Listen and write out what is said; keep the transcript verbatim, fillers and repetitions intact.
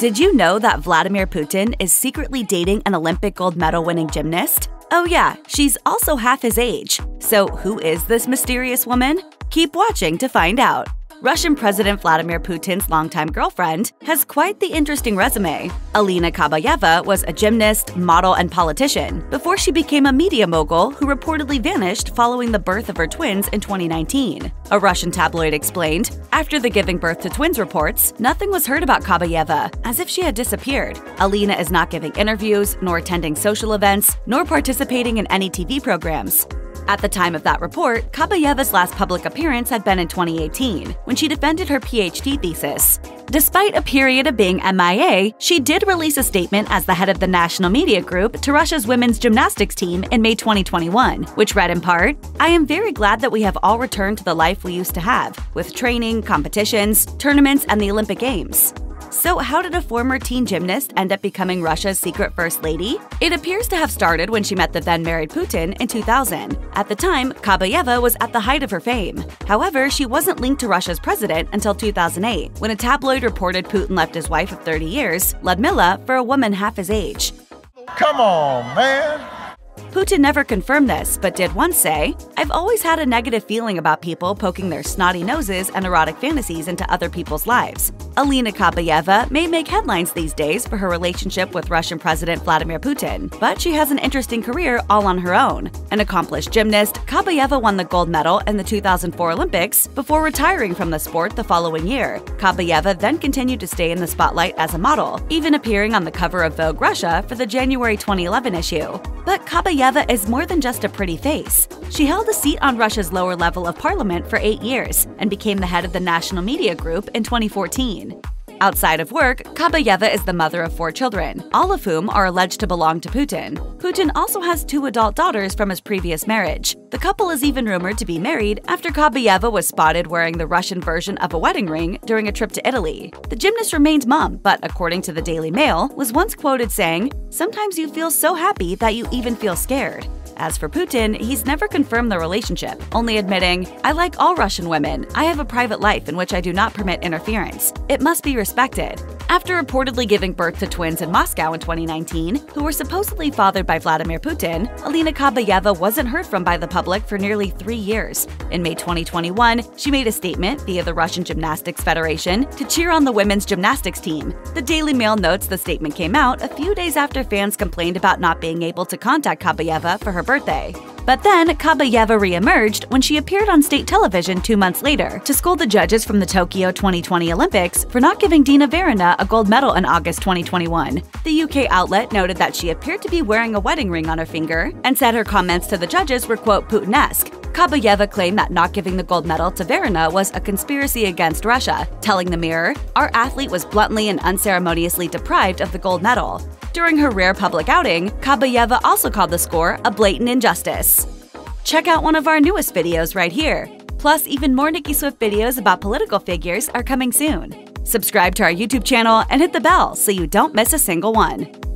Did you know that Vladimir Putin is secretly dating an Olympic gold medal winning gymnast? Oh yeah, she's also half his age. So who is this mysterious woman? Keep watching to find out. Russian President Vladimir Putin's longtime girlfriend has quite the interesting resume. Alina Kabaeva was a gymnast, model, and politician before she became a media mogul who reportedly vanished following the birth of her twins in twenty nineteen. A Russian tabloid explained, after the giving birth to twins reports, nothing was heard about Kabaeva, as if she had disappeared. Alina is not giving interviews, nor attending social events, nor participating in any T V programs. At the time of that report, Kabaeva's last public appearance had been in twenty eighteen, when she defended her PhD thesis. Despite a period of being M I A, she did release a statement as the head of the National Media Group to Russia's women's gymnastics team in May twenty twenty-one, which read in part, "I am very glad that we have all returned to the life we used to have, with training, competitions, tournaments, and the Olympic Games." So how did a former teen gymnast end up becoming Russia's secret first lady? It appears to have started when she met the then-married Putin in two thousand. At the time, Kabaeva was at the height of her fame. However, she wasn't linked to Russia's president until two thousand eight, when a tabloid reported Putin left his wife of thirty years, Lyudmila, for a woman half his age. Come on, man! Putin never confirmed this, but did once say, "I've always had a negative feeling about people poking their snotty noses and erotic fantasies into other people's lives." Alina Kabaeva may make headlines these days for her relationship with Russian President Vladimir Putin, but she has an interesting career all on her own. An accomplished gymnast, Kabaeva won the gold medal in the two thousand four Olympics before retiring from the sport the following year. Kabaeva then continued to stay in the spotlight as a model, even appearing on the cover of Vogue Russia for the January twenty eleven issue. But Kabaeva Kabaeva is more than just a pretty face. She held a seat on Russia's lower level of parliament for eight years and became the head of the National Media Group in twenty fourteen. Outside of work, Kabaeva is the mother of four children, all of whom are alleged to belong to Putin. Putin also has two adult daughters from his previous marriage. The couple is even rumored to be married after Kabaeva was spotted wearing the Russian version of a wedding ring during a trip to Italy. The gymnast remained mum, but according to the Daily Mail, was once quoted saying, "Sometimes you feel so happy that you even feel scared." As for Putin, he's never confirmed the relationship, only admitting, "I like all Russian women. I have a private life in which I do not permit interference. It must be respected." After reportedly giving birth to twins in Moscow in twenty nineteen, who were supposedly fathered by Vladimir Putin, Alina Kabaeva wasn't heard from by the public for nearly three years. In May twenty twenty-one, she made a statement via the Russian Gymnastics Federation to cheer on the women's gymnastics team. The Daily Mail notes the statement came out a few days after fans complained about not being able to contact Kabaeva for her birthday. But then, Kabaeva re-emerged when she appeared on state television two months later to scold the judges from the Tokyo twenty twenty Olympics for not giving Dina Averina a gold medal in August twenty twenty-one. The U K outlet noted that she appeared to be wearing a wedding ring on her finger and said her comments to the judges were, quote, Putin-esque. Kabaeva claimed that not giving the gold medal to Averina was a conspiracy against Russia, telling the Mirror, "Our athlete was bluntly and unceremoniously deprived of the gold medal." During her rare public outing, Kabaeva also called the score a blatant injustice. Check out one of our newest videos right here! Plus, even more Nicki Swift videos about political figures are coming soon. Subscribe to our YouTube channel and hit the bell so you don't miss a single one.